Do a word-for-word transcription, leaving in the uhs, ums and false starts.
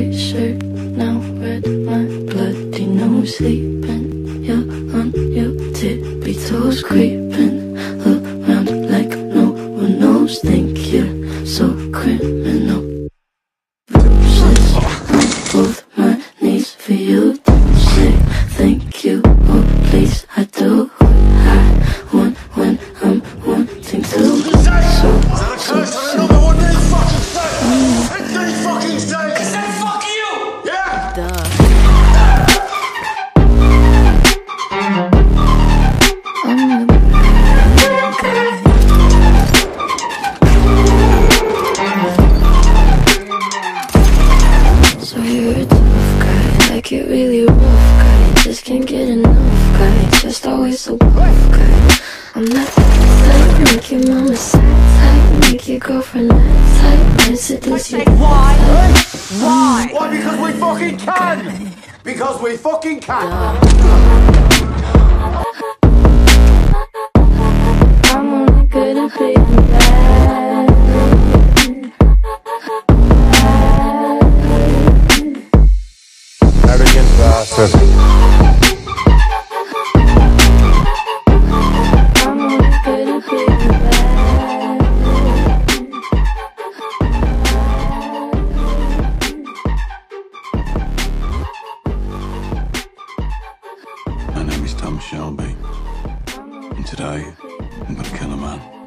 white shirt, now red, my bloody nose sleeping. You're on your tippy toes, creeping around like no one knows. Think you're so criminal. Bruises on both my knees for you to say thank you. Oh please, I do what I want when I'm wanting to. So, so, so. Get really rough, guy. Just can't get enough, guy. Just always so rough, guy. I'm not that type. Make your mama sad type. Make your girlfriend that type. It's a this you. Why? Why? Why? Because we fucking can. Because we fucking can. I'm only good at being bad. Bastard. My name is Tom Shelby, and today I'm gonna kill a man.